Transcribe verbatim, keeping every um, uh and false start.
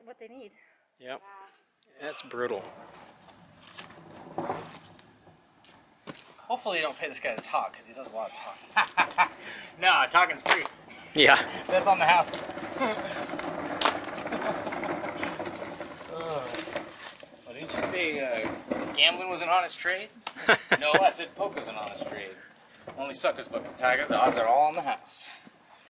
they, what they need. Yep. Yeah. That's brutal. Hopefully you don't pay this guy to talk, because he does a lot of talking. No, talking's free. Yeah. That's on the house. Oh. Well, didn't you say uh, gambling was an honest trade? No, I said poker's an honest trade. Only suckers but the tiger. The odds are all on the house.